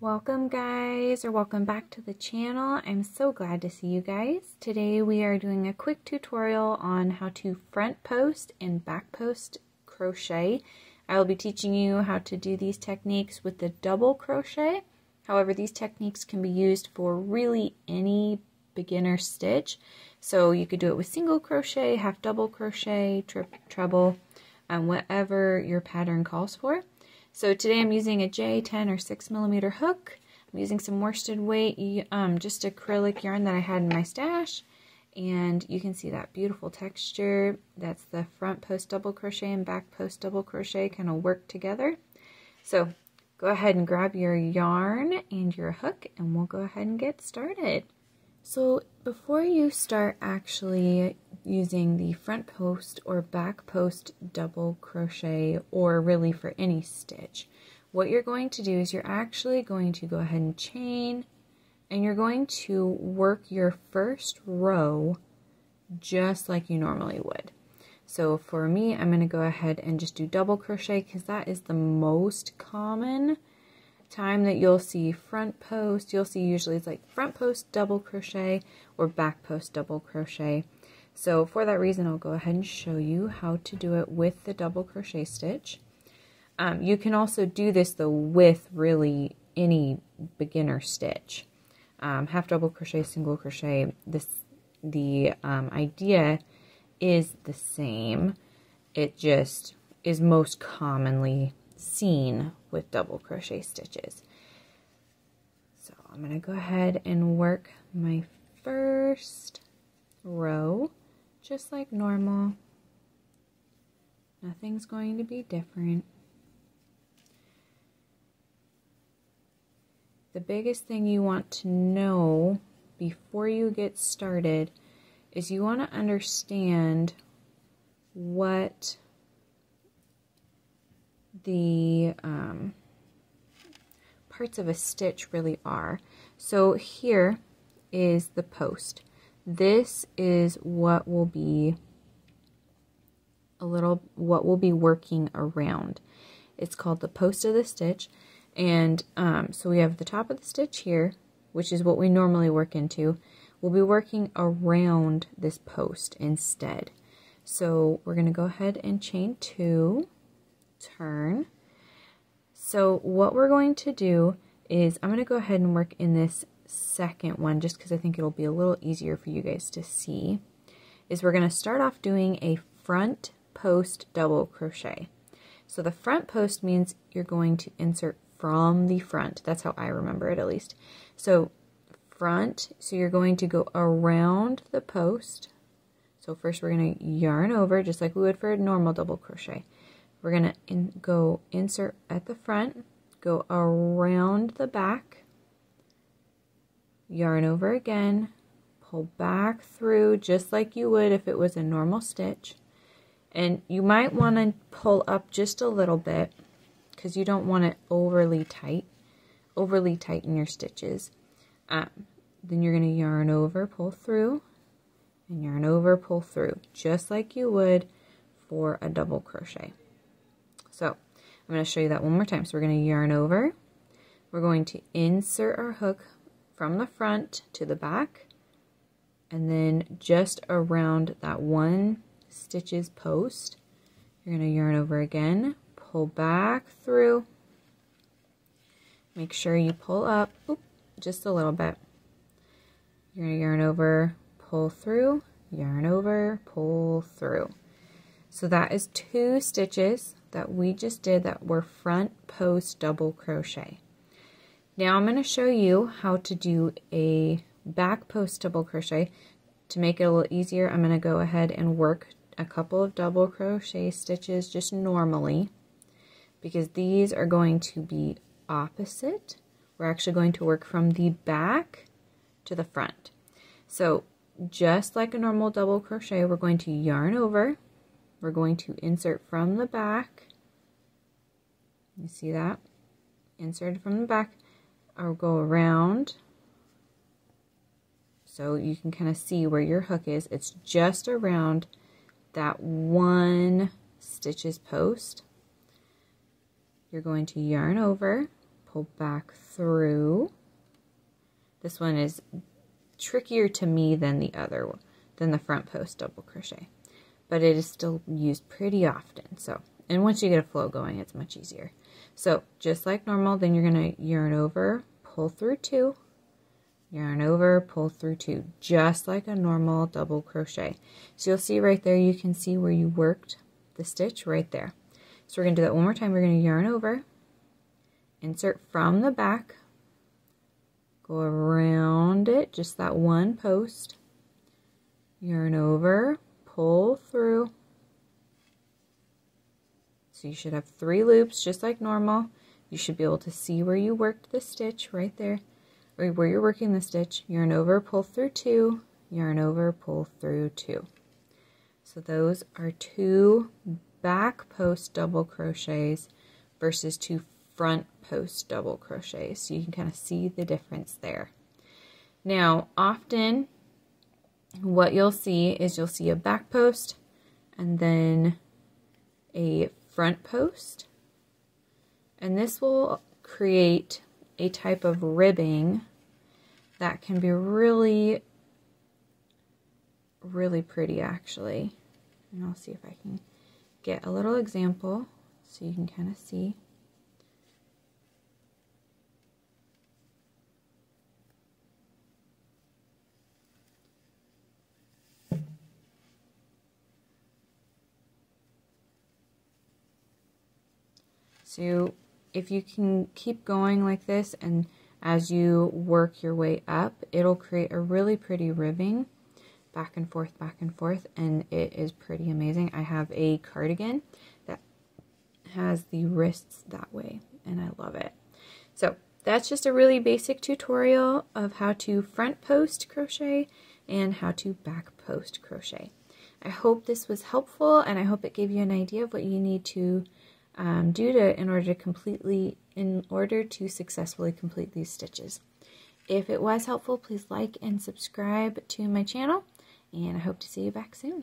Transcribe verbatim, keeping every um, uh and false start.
Welcome guys, or welcome back to the channel. I'm so glad to see you guys. Today we are doing a quick tutorial on how to front post and back post crochet. I will be teaching you how to do these techniques with the double crochet. However, these techniques can be used for really any beginner stitch. So you could do it with single crochet, half double crochet, trip, treble, and um, whatever your pattern calls for. So today I'm using a J ten or six millimeter hook. I'm using some worsted weight, um, just acrylic yarn that I had in my stash. And you can see that beautiful texture. That's the front post double crochet and back post double crochet kind of work together. So go ahead and grab your yarn and your hook and we'll go ahead and get started. So before you start actually using the front post or back post double crochet, or really for any stitch, what you're going to do is you're actually going to go ahead and chain, and you're going to work your first row just like you normally would. So for me, I'm going to go ahead and just do double crochet because that is the most common time that you'll see front post. You'll see usually it's like front post double crochet or back post double crochet. So for that reason, I'll go ahead and show you how to do it with the double crochet stitch. Um, you can also do this though with really any beginner stitch. Um, half double crochet, single crochet, this, the um, idea is the same. It just is most commonly seen with double crochet stitches. So I'm going to go ahead and work my first row. Just like normal, nothing's going to be different. The biggest thing you want to know before you get started is you want to understand what the um, parts of a stitch really are. So here is the post. This is what will be a little, what we'll be working around. It's called the post of the stitch. And um, so we have the top of the stitch here, which is what we normally work into. We'll be working around this post instead. So we're going to go ahead and chain two, turn. So what we're going to do is I'm going to go ahead and work in this second one, just because I think it'll be a little easier for you guys to see, is we're going to start off doing a front post double crochet. So the front post means you're going to insert from the front. That's how I remember it, at least. So front, so you're going to go around the post. So first we're going to yarn over, just like we would for a normal double crochet. We're going to in, go insert at the front, go around the back, yarn over again, pull back through just like you would if it was a normal stitch. And you might want to pull up just a little bit because you don't want it overly tight, overly tighten your stitches. Um, then you're going to yarn over, pull through, and yarn over, pull through, just like you would for a double crochet. So I'm going to show you that one more time. So we're going to yarn over, we're going to insert our hook from the front to the back, and then just around that one stitch's post, you're going to yarn over again, pull back through, make sure you pull up oop, just a little bit, you're going to yarn over, pull through, yarn over, pull through. So that is two stitches that we just did that were front post double crochet. Now I'm going to show you how to do a back post double crochet. To make it a little easier, I'm going to go ahead and work a couple of double crochet stitches just normally, because these are going to be opposite. We're actually going to work from the back to the front. So just like a normal double crochet, we're going to yarn over, we're going to insert from the back, you see that? Insert from the back. Or go around, so you can kind of see where your hook is. It's just around that one stitch's post. You're going to yarn over, circle back through. This one is trickier to me than the other one, than the front post double crochet, but it is still used pretty often. So, and once you get a flow going, it's much easier. So just like normal, then you're going to yarn over, pull through two, yarn over, pull through two, just like a normal double crochet. So you'll see right there, you can see where you worked the stitch right there. So we're going to do that one more time. We're going to yarn over, insert from the back, go around it, just that one post, yarn over, pull through. So you should have three loops just like normal. You should be able to see where you worked the stitch right there, or where you're working the stitch. Yarn over, pull through two, yarn over, pull through two. So those are two back post double crochets versus two front post double crochets. So you can kind of see the difference there. Now, often what you'll see is you'll see a back post and then a front post, and this will create a type of ribbing that can be really, really pretty actually. And I'll see if I can get a little example so you can kind of see. So if you can keep going like this, and as you work your way up, it'll create a really pretty ribbing back and forth, back and forth, and it is pretty amazing. I have a cardigan that has the wrists that way, and I love it. So that's just a really basic tutorial of how to front post crochet and how to back post crochet. I hope this was helpful, and I hope it gave you an idea of what you need to Um, do to in order to completely in order to successfully complete these stitches. If it was helpful, please like and subscribe to my channel, and I hope to see you back soon.